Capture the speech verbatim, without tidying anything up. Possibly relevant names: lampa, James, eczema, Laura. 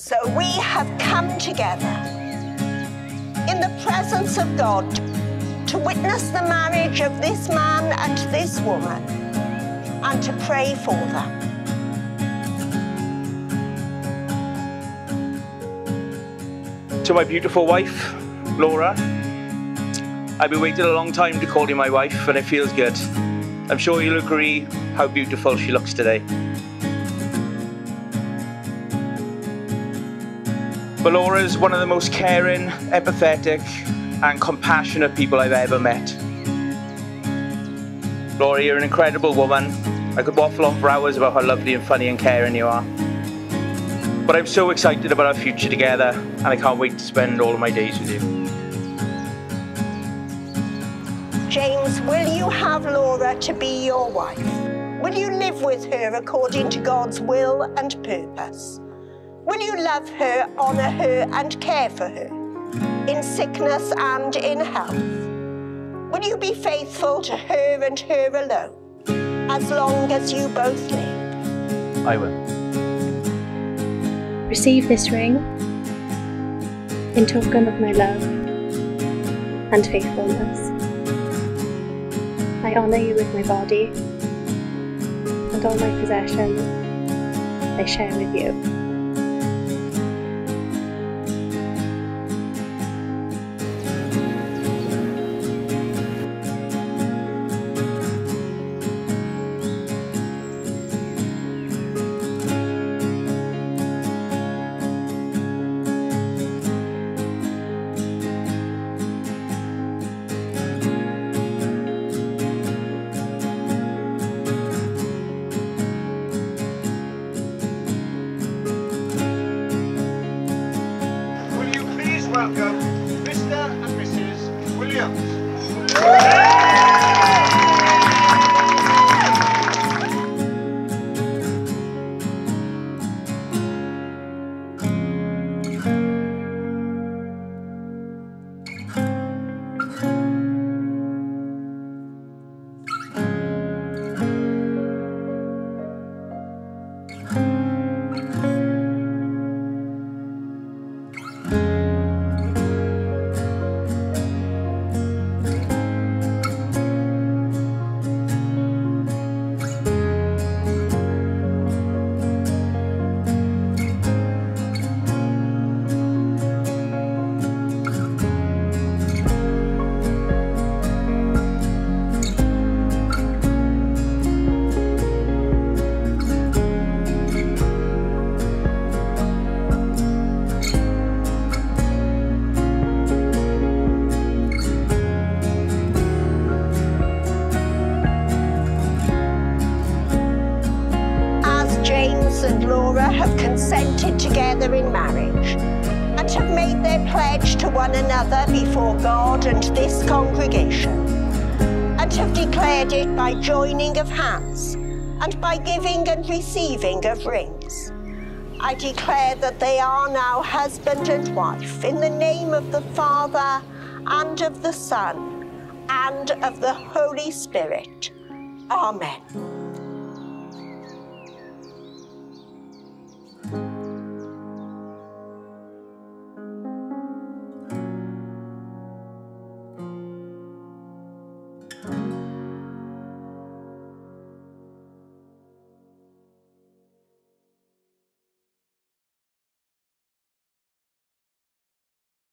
So we have come together in the presence of God to witness the marriage of this man and this woman and to pray for them. To my beautiful wife, Laura, I've been waiting a long time to call you my wife and it feels good. I'm sure you'll agree how beautiful she looks today. But Laura is one of the most caring, empathetic and compassionate people I've ever met. Laura, you're an incredible woman. I could waffle on for hours about how lovely and funny and caring you are. But I'm so excited about our future together and I can't wait to spend all of my days with you. James, will you have Laura to be your wife? Will you live with her according to God's will and purpose? Will you love her, honour her and care for her, in sickness and in health? Will you be faithful to her and her alone, as long as you both live? I will. Receive this ring in token of my love and faithfulness. I honour you with my body and all my possessions I share with you. Welcome, Mister and Missus Williams. James and Laura have consented together in marriage and have made their pledge to one another before God and this congregation, and have declared it by joining of hands and by giving and receiving of rings. I declare that they are now husband and wife in the name of the Father and of the Son and of the Holy Spirit. Amen.